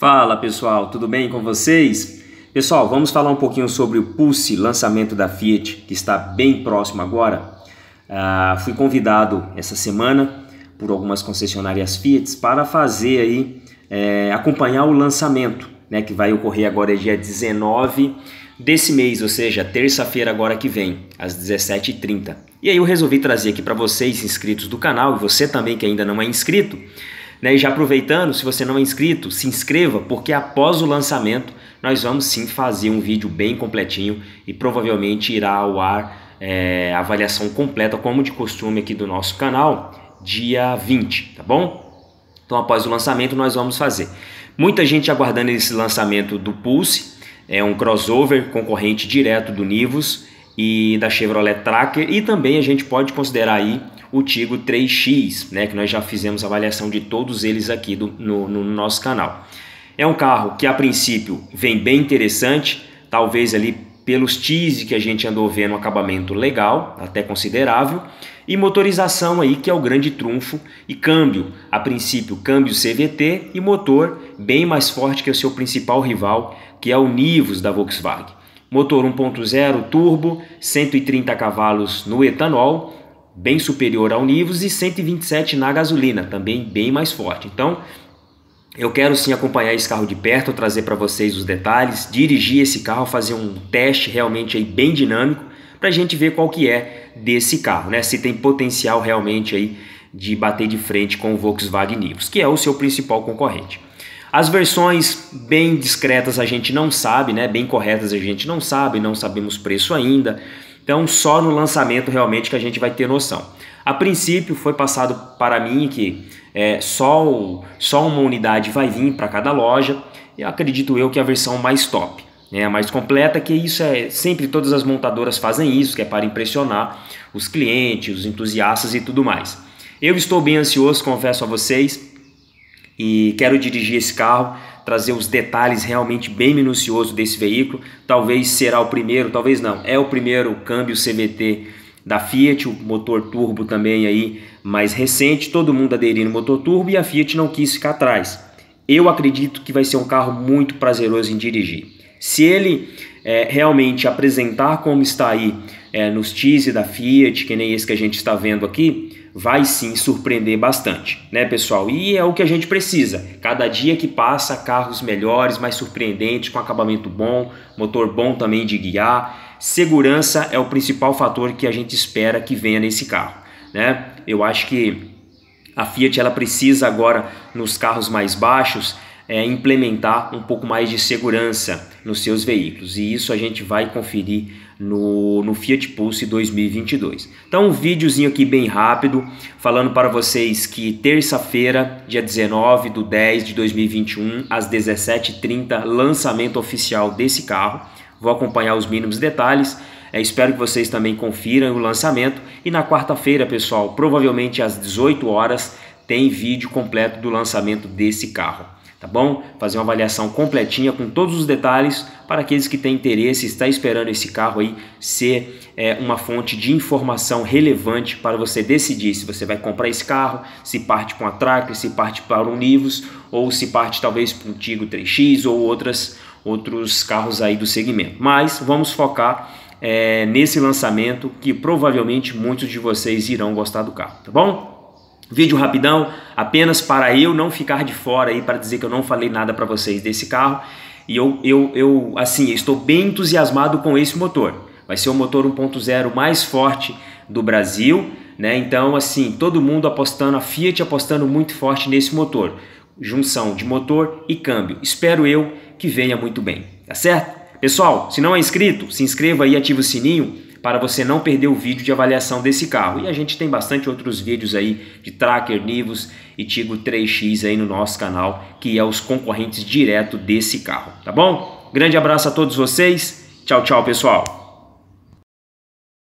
Fala pessoal, tudo bem com vocês? Pessoal, vamos falar um pouquinho sobre o Pulse, lançamento da Fiat, que está bem próximo agora. Fui convidado essa semana por algumas concessionárias Fiat para fazer aí, acompanhar o lançamento, né, que vai ocorrer agora dia 19 desse mês, ou seja, terça-feira agora que vem, às 17h30. E aí eu resolvi trazer aqui para vocês, inscritos do canal, e você também que ainda não é inscrito, né, e já aproveitando, se você não é inscrito, se inscreva, porque após o lançamento nós vamos sim fazer um vídeo bem completinho e provavelmente irá ao ar avaliação completa, como de costume aqui do nosso canal, dia 20, tá bom? Então após o lançamento nós vamos fazer. Muita gente aguardando esse lançamento do Pulse, é um crossover concorrente direto do Nivus e da Chevrolet Tracker, e também a gente pode considerar aí o Tiggo 3X, né, que nós já fizemos avaliação de todos eles aqui no nosso canal. É um carro que a princípio vem bem interessante, talvez ali pelos teases que a gente andou vendo, um acabamento legal, até considerável, e motorização aí que é o grande trunfo, e câmbio, a princípio câmbio CVT e motor bem mais forte que o seu principal rival, que é o Nivus da Volkswagen. Motor 1.0 turbo, 130 cavalos no etanol, bem superior ao Nivus, e 127 na gasolina, também bem mais forte. Então, eu quero sim acompanhar esse carro de perto, trazer para vocês os detalhes, dirigir esse carro, fazer um teste realmente aí bem dinâmico, para a gente ver qual que é desse carro, né? Se tem potencial realmente aí de bater de frente com o Volkswagen Nivus, que é o seu principal concorrente. As versões bem discretas a gente não sabe, né? Bem corretas a gente não sabe, não sabemos preço ainda. Então só no lançamento realmente que a gente vai ter noção. A princípio foi passado para mim que só uma unidade vai vir para cada loja. E acredito eu que é a versão mais top, né? A mais completa, que isso é sempre, todas as montadoras fazem isso, que é para impressionar os clientes, os entusiastas e tudo mais. Eu estou bem ansioso, confesso a vocês. E quero dirigir esse carro, trazer os detalhes realmente bem minuciosos desse veículo. Talvez será o primeiro, talvez não, é o primeiro câmbio CVT da Fiat, o motor turbo também aí mais recente, todo mundo aderindo ao motor turbo, e a Fiat não quis ficar atrás. Eu acredito que vai ser um carro muito prazeroso em dirigir. Se ele realmente apresentar como está aí nos teases da Fiat, que nem esse que a gente está vendo aqui, vai sim surpreender bastante, né, pessoal? E é o que a gente precisa. Cada dia que passa, carros melhores, mais surpreendentes, com acabamento bom, motor bom também de guiar. Segurança é o principal fator que a gente espera que venha nesse carro, né? Eu acho que a Fiat ela precisa agora, nos carros mais baixos, implementar um pouco mais de segurança nos seus veículos, e isso a gente vai conferir no Fiat Pulse 2022. Então um videozinho aqui bem rápido, falando para vocês que terça-feira, dia 19/10/2021, às 17h30, lançamento oficial desse carro. Vou acompanhar os mínimos detalhes, espero que vocês também confiram o lançamento. E na quarta-feira, pessoal, provavelmente às 18h, tem vídeo completo do lançamento desse carro. Tá bom? Fazer uma avaliação completinha com todos os detalhes para aqueles que têm interesse, está esperando esse carro aí ser uma fonte de informação relevante para você decidir se você vai comprar esse carro, se parte com a Tracker, se parte para o Nivus, ou se parte talvez para o Tiggo 3X ou outros carros aí do segmento. Mas vamos focar nesse lançamento, que provavelmente muitos de vocês irão gostar do carro, tá bom? Vídeo rapidão, apenas para eu não ficar de fora aí, para dizer que eu não falei nada para vocês desse carro. E eu estou bem entusiasmado com esse motor. Vai ser o motor 1.0 mais forte do Brasil, né? Então assim, todo mundo apostando, a Fiat apostando muito forte nesse motor. Junção de motor e câmbio. Espero eu que venha muito bem, tá certo? Pessoal, se não é inscrito, se inscreva aí e ative o sininho, para você não perder o vídeo de avaliação desse carro. E a gente tem bastante outros vídeos aí de Tracker, Nivus e Tiggo 3X aí no nosso canal, que é os concorrentes direto desse carro, tá bom? Grande abraço a todos vocês, tchau, tchau, pessoal!